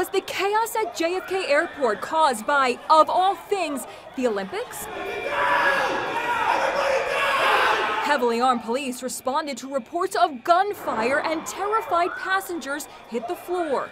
was the chaos at JFK Airport caused by, of all things, the Olympics? Heavily armed police responded to reports of gunfire and terrified passengers hit the floor.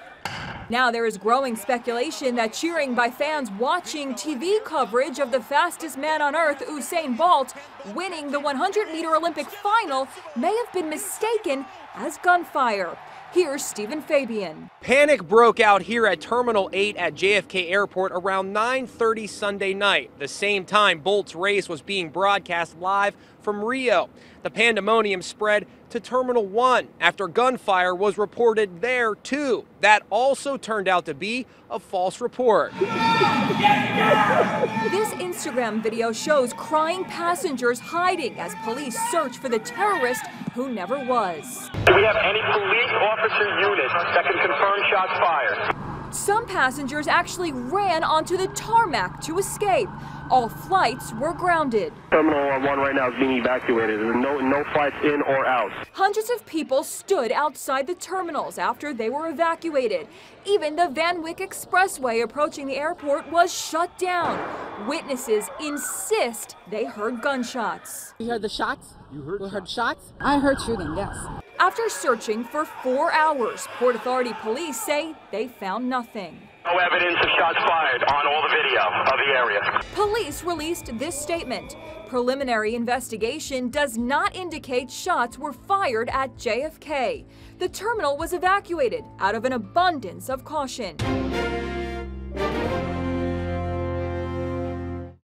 Now there is growing speculation that cheering by fans watching TV coverage of the fastest man on earth, Usain Bolt, winning the 100-meter Olympic final may have been mistaken as gunfire. Here's Stephen Fabian. Panic broke out here at Terminal 8 at JFK Airport around 9:30 Sunday night, the same time Bolt's race was being broadcast live from Rio. The pandemonium spread to Terminal 1 after gunfire was reported there, too. That also turned out to be a false report. This Instagram video shows crying passengers hiding as police search for the terrorist who never was. Do we have any police officer units that can confirm shots fired? Some passengers actually ran onto the tarmac to escape. All flights were grounded. Terminal 1 right now is being evacuated. There's no flights in or out. Hundreds of people stood outside the terminals after they were evacuated. Even the Van Wyck Expressway approaching the airport was shut down. Witnesses insist they heard gunshots. You heard the shots? You heard shots? I heard shooting, yes. After searching for 4 hours, Port Authority police say they found nothing. No evidence of shots fired on all the video of the area. Police released this statement. Preliminary investigation does not indicate shots were fired at JFK. The terminal was evacuated out of an abundance of caution.